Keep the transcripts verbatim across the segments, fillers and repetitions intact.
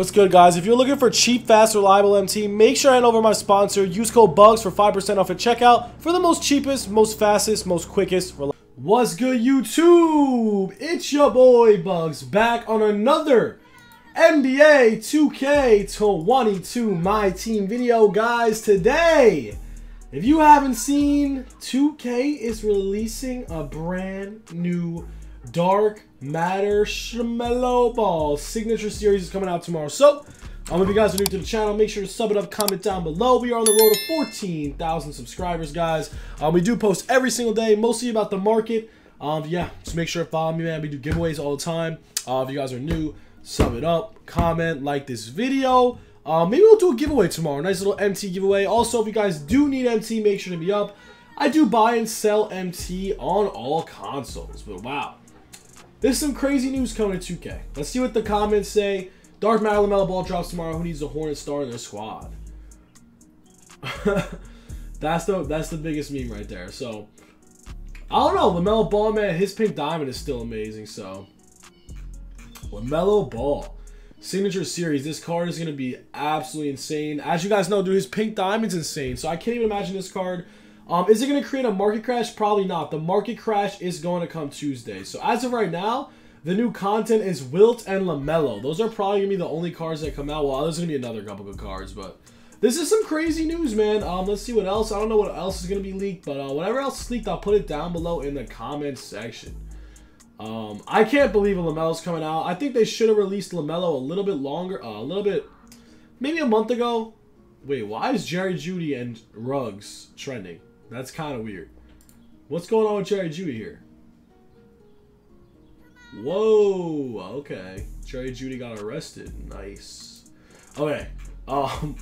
What's good, guys? If you're looking for cheap, fast, reliable M T, make sure I hand over my sponsor. Use code BUGS for five percent off at checkout for the most cheapest, most fastest, most quickest. What's good, YouTube? It's your boy Bugs back on another N B A two K twenty-two My Team video, guys. Today, if you haven't seen, two K is releasing a brand new Dark Matter LaMelo Ball Signature Series is coming out tomorrow. So, um, if you guys are new to the channel, make sure to sub it up, comment down below. We are on the road to fourteen thousand subscribers, guys. Um, we do post every single day, mostly about the market. Um, yeah, just make sure to follow me, man. We do giveaways all the time. Uh, if you guys are new, sub it up, comment, like this video. Uh, maybe we'll do a giveaway tomorrow. Nice little M T giveaway. Also, if you guys do need M T, make sure to be up. I do buy and sell M T on all consoles, but wow. There's some crazy news coming to two K. Let's see what the comments say. Dark Matter LaMelo Ball drops tomorrow. Who needs a Hornet star in their squad? that's the that's the biggest meme right there. So I don't know. LaMelo Ball, man, his pink diamond is still amazing. So LaMelo Ball Signature Series. This card is gonna be absolutely insane. As you guys know, dude, his pink diamond's insane. So I can't even imagine this card. Um, is it going to create a market crash? Probably not. The market crash is going to come Tuesday. So as of right now, the new content is Wilt and LaMelo. Those are probably going to be the only cards that come out. Well, there's going to be another couple of cards, but this is some crazy news, man. Um, let's see what else. I don't know what else is going to be leaked, but uh, whatever else is leaked, I'll put it down below in the comments section. Um, I can't believe LaMelo's coming out. I think they should have released LaMelo a little bit longer, uh, a little bit, maybe a month ago. Wait, why is Jerry Jeudy and Ruggs trending? That's kind of weird. What's going on with Jerry Jeudy here? Whoa, okay. Jerry Jeudy got arrested. Nice. Okay. Um,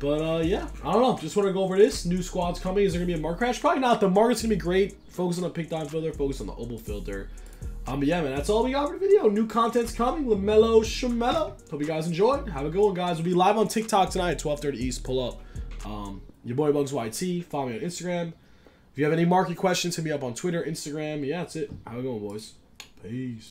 but, uh, yeah. I don't know. Just want to go over this. New squad's coming. Is there going to be a market crash? Probably not. The market's going to be great. Focus on the pink diamond filter. Focus on the opal filter. Um, but, yeah, man. That's all we got for the video. New content's coming. LaMelo Shamello. Hope you guys enjoyed. Have a good one, guys. We'll be live on TikTok tonight at twelve thirty East. Pull up. Um... Your boy BugsYT. Follow me on Instagram. If you have any market questions, hit me up on Twitter, Instagram. Yeah, that's it. How we going, boys? Peace.